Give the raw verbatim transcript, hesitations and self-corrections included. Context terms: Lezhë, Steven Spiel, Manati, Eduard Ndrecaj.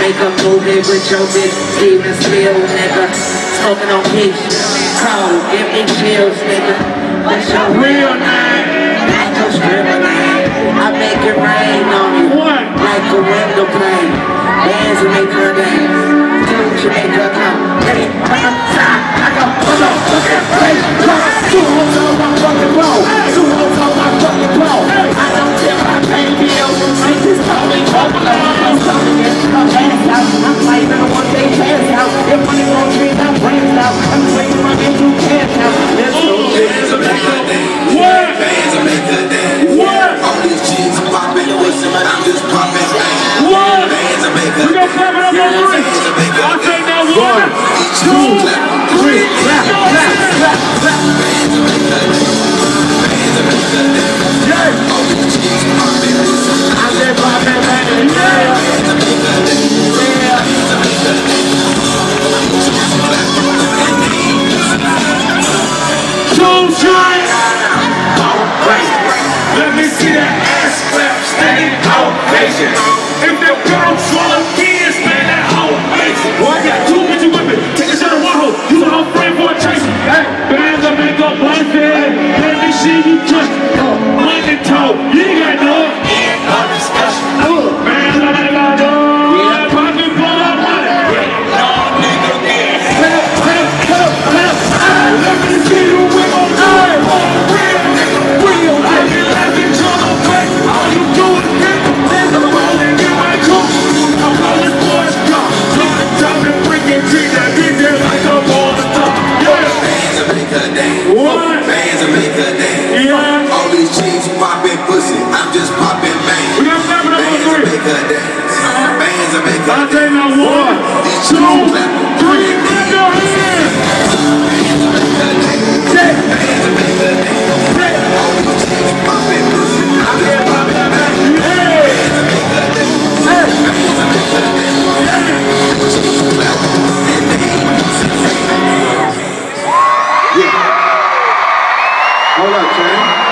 Make a movie with your bitch, Steven Spiel, nigga. Smoking on peach, cold, give me chills, nigga. What's your real name? That's your stripper name. I make it rain on you, like a window pane. Dance and make her dance, do what you make her come. Hey, I'm outside, I got one on fucking place. Two hoes on my fucking road, two hoes on my fucking road. I don't care if I pay bills, I just call me trouble. I'm coming in, I'm passed out, I'm like I don't want they pass out. If money won't treat, I'm branched out. I'm taking my bitch who cash out. Let's go, dance and make her dance. What? Dance and make her dance. What? All these cheeks popping, wasting my I'm just popping. What? Dance and make her dance. We gon' clap it up on three. I say now one, two, three, clap, clap, clap, clap. Dance and make her dance. Dance and make her dance. Yeah. All these cheeks popping, I said popping, popping, yeah. Dance and make her dance. Yeah. Dance and make her dance. Two shots. Let me see that ass clap, steady, out patient. If that girl swallow kids, man, that hoe patient. Boy, I got two bitches with me, take a shot of one hoe. You a whole friend for a chaser. Hey, bands that make up one thing. Let me see you just money talk. You ain't got no end of discussion. Bands that make up one thing. Poppin' for the money. No nigga get clap, clap, clap, clap. Let me see you with my eyes. Hold up, Jay.